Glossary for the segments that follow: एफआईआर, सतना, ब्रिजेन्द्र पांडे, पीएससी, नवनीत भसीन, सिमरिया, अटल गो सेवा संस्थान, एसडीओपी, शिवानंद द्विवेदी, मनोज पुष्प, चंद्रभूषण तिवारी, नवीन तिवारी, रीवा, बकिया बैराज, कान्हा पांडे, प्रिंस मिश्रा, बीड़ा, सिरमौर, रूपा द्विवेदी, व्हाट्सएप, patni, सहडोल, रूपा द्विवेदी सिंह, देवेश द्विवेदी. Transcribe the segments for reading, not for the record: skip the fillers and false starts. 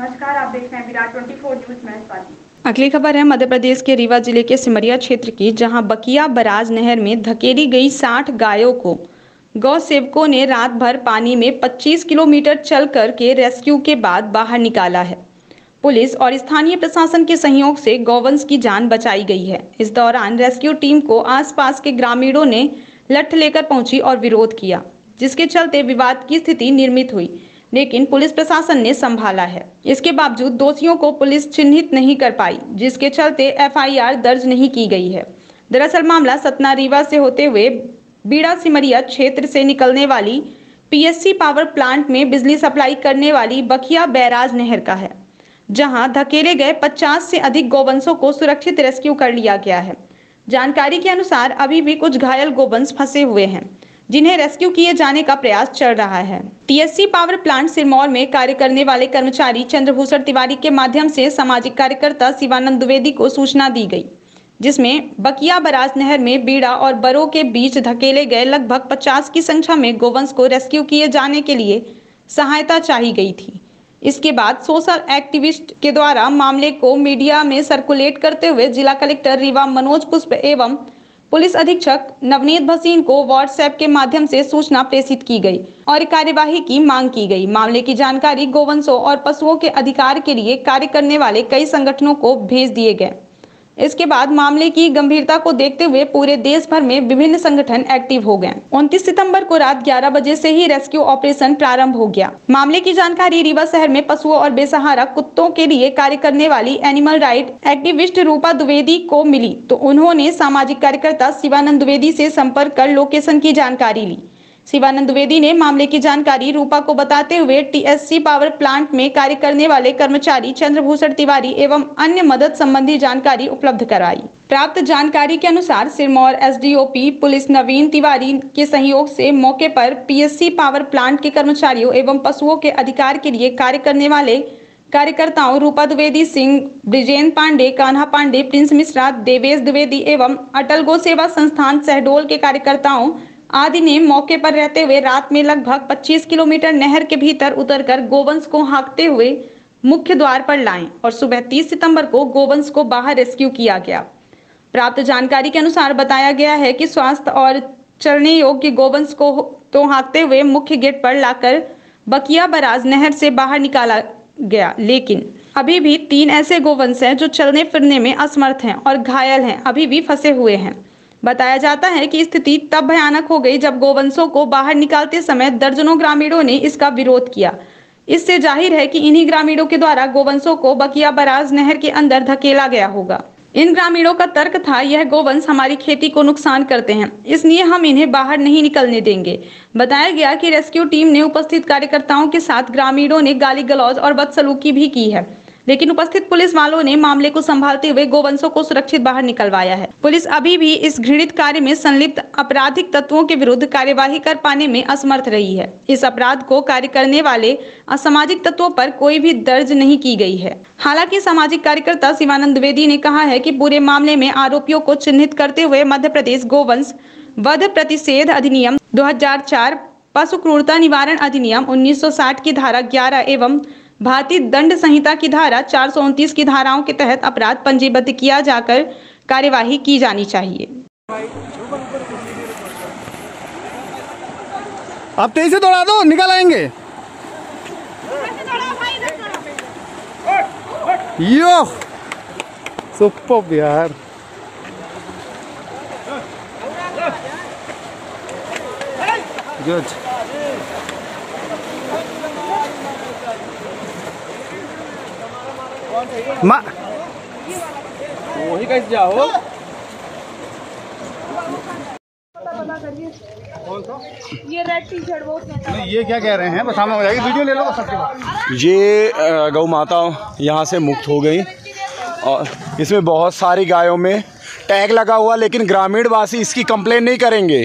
नमस्कार, आप देख रहे हैं बीड़ा 24 न्यूज़ में स्वागत। अगली खबर है मध्य प्रदेश के रीवा जिले के सिमरिया क्षेत्र की, जहां बकिया बैराज नहर में धकेली गई 60 गायों को गौ सेवकों ने रात भर पानी में 25 किलोमीटर चल कर के रेस्क्यू के बाद बाहर निकाला है। पुलिस और स्थानीय प्रशासन के सहयोग से गौवंश की जान बचाई गई है। इस दौरान रेस्क्यू टीम को आसपास के ग्रामीणों ने लठ लेकर पहुंची और विरोध किया, जिसके चलते विवाद की स्थिति निर्मित हुई, लेकिन पुलिस प्रशासन ने संभाला है। इसके बावजूद दोषियों को पुलिस चिन्हित नहीं कर पाई, जिसके चलते एफआईआर दर्ज नहीं की गई है। दरअसल मामला सतना रीवा से होते हुए बीड़ा सिमरिया क्षेत्र से निकलने वाली पीएससी पावर प्लांट में बिजली सप्लाई करने वाली बकिया बैराज नहर का है, जहां धकेले गए 50 से अधिक गोवंशों को सुरक्षित रेस्क्यू कर लिया गया है। जानकारी के अनुसार अभी भी कुछ घायल गोवंश फंसे हुए हैं, जिन्हें रेस्क्यू किए जाने का प्रयास चल रहा है। पीएससी पावर प्लांट सिरमौर में कार्य करने वाले कर्मचारी चंद्रभूषण तिवारी के माध्यम से सामाजिक कार्यकर्ता शिवानंद द्विवेदी को सूचना दी गई, जिसमें बकिया बैराज नहर में बीड़ा और बरो के बीच धकेले गए लगभग 50 की संख्या में गोवंश को रेस्क्यू किए जाने के लिए सहायता चाही गई थी। इसके बाद सोशल एक्टिविस्ट के द्वारा मामले को मीडिया में सर्कुलेट करते हुए जिला कलेक्टर रीवा मनोज पुष्प एवं पुलिस अधीक्षक नवनीत भसीन को व्हाट्सएप के माध्यम से सूचना प्रेषित की गई और कार्यवाही की मांग की गई। मामले की जानकारी गोवंशों और पशुओं के अधिकार के लिए कार्य करने वाले कई संगठनों को भेज दिए गए। इसके बाद मामले की गंभीरता को देखते हुए पूरे देश भर में विभिन्न संगठन एक्टिव हो गए। 29 सितंबर को रात 11 बजे से ही रेस्क्यू ऑपरेशन प्रारंभ हो गया। मामले की जानकारी रीवा शहर में पशुओं और बेसहारा कुत्तों के लिए कार्य करने वाली animal right activist रूपा द्विवेदी को मिली, तो उन्होंने सामाजिक कार्यकर्ता शिवानंद द्विवेदी से संपर्क कर लोकेशन की जानकारी ली। शिवानंद द्विवेदी ने मामले की जानकारी रूपा को बताते हुए टीएससी पावर प्लांट में कार्य करने वाले कर्मचारी चंद्रभूषण तिवारी एवं अन्य मदद संबंधी जानकारी उपलब्ध कराई। प्राप्त जानकारी के अनुसार सिरमौर एसडीओपी पुलिस नवीन तिवारी के सहयोग से मौके पर पीएससी पावर प्लांट के कर्मचारियों एवं पशुओं के अधिकार के लिए कार्य करने वाले कार्यकर्ताओं रूपा द्विवेदी सिंह, ब्रिजेन्द्र पांडे, कान्हा पांडे, प्रिंस मिश्रा, देवेश द्विवेदी एवं अटल गो सेवा संस्थान सहडोल के कार्यकर्ताओं आदि ने मौके पर रहते हुए रात में लगभग 25 किलोमीटर नहर के भीतर उतरकर गोवंश को हाँकते हुए मुख्य द्वार पर लाए और सुबह 30 सितंबर को गोवंश को बाहर रेस्क्यू किया गया। प्राप्त जानकारी के अनुसार बताया गया है कि स्वास्थ्य और चरने योग्य गोवंश को तो हाँकते हुए मुख्य गेट पर लाकर बकिया बैराज नहर से बाहर निकाला गया, लेकिन अभी भी 3 ऐसे गोवंश हैं जो चलने फिरने में असमर्थ हैं और घायल हैं, अभी भी फंसे हुए हैं। बताया जाता है कि स्थिति तब भयानक हो गई जब गोवंशों को बाहर निकालते समय दर्जनों ग्रामीणों ने इसका विरोध किया। इससे जाहिर है कि इन्हीं ग्रामीणों के द्वारा गोवंशों को बकिया बैराज नहर के अंदर धकेला गया होगा। इन ग्रामीणों का तर्क था, यह गोवंश हमारी खेती को नुकसान करते हैं, इसलिए हम इन्हें बाहर नहीं निकलने देंगे। बताया गया कि रेस्क्यू टीम ने उपस्थित कार्यकर्ताओं के साथ ग्रामीणों ने गाली गलौज और बदसलूकी भी की है, लेकिन उपस्थित पुलिस वालों ने मामले को संभालते हुए गोवंशों को सुरक्षित बाहर निकलवाया है। पुलिस अभी भी इस घृणित कार्य में संलिप्त आपराधिक तत्वों के विरुद्ध कार्यवाही कर पाने में असमर्थ रही है। इस अपराध को कार्य करने वाले असामाजिक तत्वों पर कोई भी दर्ज नहीं की गई है। हालांकि सामाजिक कार्यकर्ता शिवानंद द्विवेदी ने कहा है कि पूरे मामले में आरोपियों को चिन्हित करते हुए मध्य प्रदेश गोवंश वध प्रतिषेध अधिनियम 2004, पशु क्रूरता निवारण अधिनियम 1960 की धारा 11 एवं भारतीय दंड संहिता की धारा 429 की धाराओं के तहत अपराध पंजीबद्ध किया जाकर कार्यवाही की जानी चाहिए। आप तेजी से दौड़ा दो, निकल आएंगे। यो सुपर यार, गुड। वही कैसे जाओ, ये रेड टी शर्ट वो नहीं, ये क्या कह रहे हैं, बस सामने हो जाएगी, वीडियो ले लो सबके। ये गौ माता यहाँ से मुक्त हो गई और इसमें बहुत सारी गायों में टैग लगा हुआ, लेकिन ग्रामीण वासी इसकी कंप्लेन नहीं करेंगे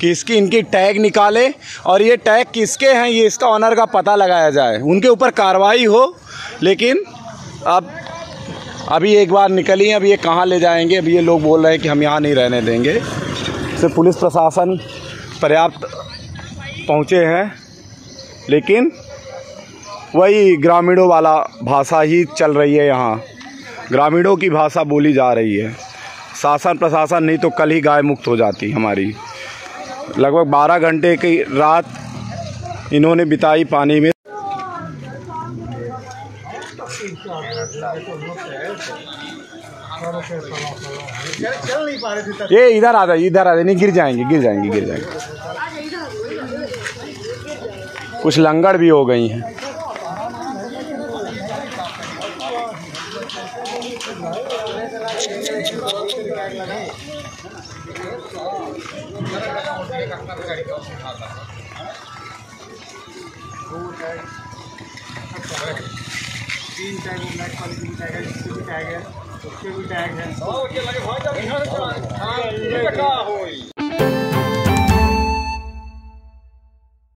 कि इसकी इनकी टैग निकाले और ये टैग किसके हैं ये इसका ऑनर का पता लगाया जाए, उनके ऊपर कार्रवाई हो। लेकिन अब अभी एक बार निकली, अब ये कहाँ ले जाएंगे, अब ये लोग बोल रहे हैं कि हम यहाँ नहीं रहने देंगे। तो पुलिस प्रशासन पर्याप्त पहुँचे हैं, लेकिन वही ग्रामीणों वाला भाषा ही चल रही है, यहाँ ग्रामीणों की भाषा बोली जा रही है। शासन प्रशासन नहीं तो कल ही गाय मुक्त हो जाती हमारी। लगभग 12 घंटे की रात इन्होंने बिताई पानी में। ये इधर आ जाइए, इधर आ जाइए, नहीं गिर जाएंगे, गिर जाएंगे, गिर जाएंगे। कुछ लंगड़ भी हो गई हैं। तीन टैग है, उसके भी टैग है।